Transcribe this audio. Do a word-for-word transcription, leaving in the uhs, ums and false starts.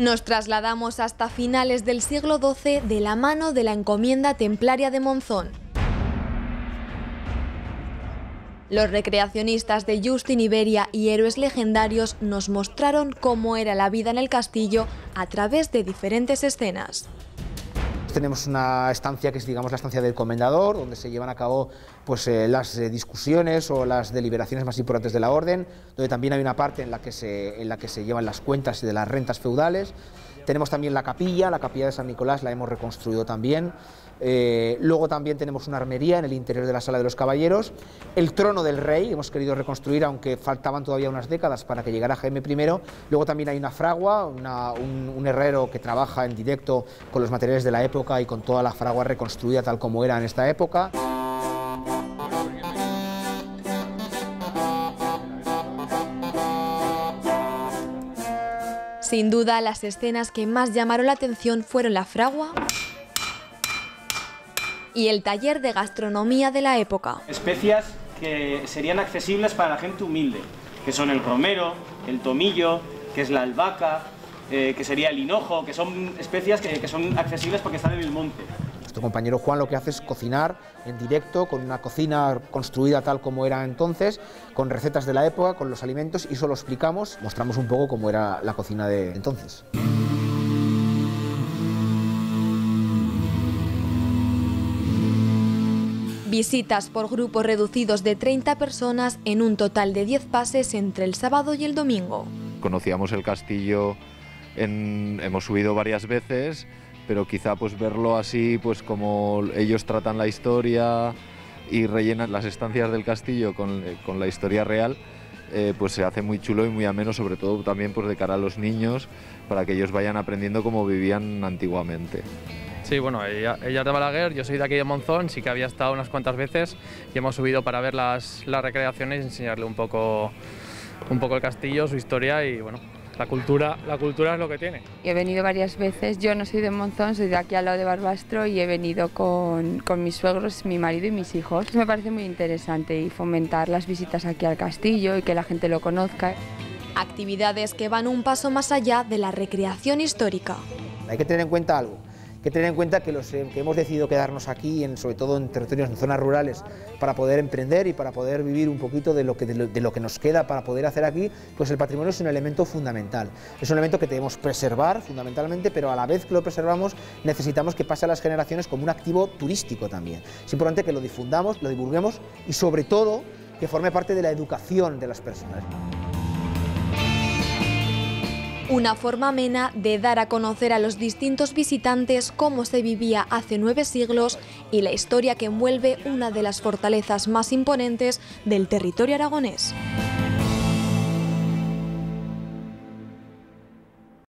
Nos trasladamos hasta finales del siglo doce de la mano de la encomienda templaria de Monzón. Los recreacionistas de Jousting Iberia y Héroes Legendarios nos mostraron cómo era la vida en el castillo a través de diferentes escenas. Tenemos una estancia que es, digamos, la estancia del comendador, donde se llevan a cabo pues, eh, las eh, discusiones o las deliberaciones más importantes de la orden, donde también hay una parte en la que se, en la que se llevan las cuentas de las rentas feudales. Tenemos también la capilla, la capilla de San Nicolás, la hemos reconstruido también. Eh, luego también tenemos una armería en el interior de la Sala de los Caballeros. El trono del rey hemos querido reconstruir, aunque faltaban todavía unas décadas para que llegara Jaime primero. Luego también hay una fragua, una, un, un herrero que trabaja en directo con los materiales de la época y con toda la fragua reconstruida tal como era en esta época. Sin duda, las escenas que más llamaron la atención fueron la fragua y el taller de gastronomía de la época. Especias que serían accesibles para la gente humilde, que son el romero, el tomillo, que es la albahaca, eh, que sería el hinojo, que son especias que, que son accesibles porque están en el monte. Nuestro compañero Juan lo que hace es cocinar en directo, con una cocina construida tal como era entonces, con recetas de la época, con los alimentos, y eso lo explicamos, mostramos un poco cómo era la cocina de entonces. Visitas por grupos reducidos de treinta personas en un total de diez pases entre el sábado y el domingo. Conocíamos el castillo, en, hemos subido varias veces, pero quizá pues verlo así, pues como ellos tratan la historia y rellenan las estancias del castillo con, con la historia real, eh, pues se hace muy chulo y muy ameno, sobre todo también pues de cara a los niños, para que ellos vayan aprendiendo cómo vivían antiguamente. Sí, bueno, ella, ella es de Balaguer, yo soy de aquí de Monzón, sí que había estado unas cuantas veces y hemos subido para ver las, las recreaciones y enseñarle un poco, un poco el castillo, su historia y bueno. La cultura, la cultura es lo que tiene. He venido varias veces, yo no soy de Monzón, soy de aquí al lado de Barbastro y he venido con, con mis suegros, mi marido y mis hijos. Me parece muy interesante y fomentar las visitas aquí al castillo y que la gente lo conozca. Actividades que van un paso más allá de la recreación histórica. Hay que tener en cuenta algo. Hay que tener en cuenta que, los, que hemos decidido quedarnos aquí, en, sobre todo en territorios, en zonas rurales, para poder emprender y para poder vivir un poquito de lo, que, de, lo, de lo que nos queda para poder hacer aquí, pues el patrimonio es un elemento fundamental. Es un elemento que debemos preservar fundamentalmente, pero a la vez que lo preservamos necesitamos que pase a las generaciones como un activo turístico también. Es importante que lo difundamos, lo divulguemos y sobre todo que forme parte de la educación de las personas. Una forma amena de dar a conocer a los distintos visitantes cómo se vivía hace nueve siglos y la historia que envuelve una de las fortalezas más imponentes del territorio aragonés.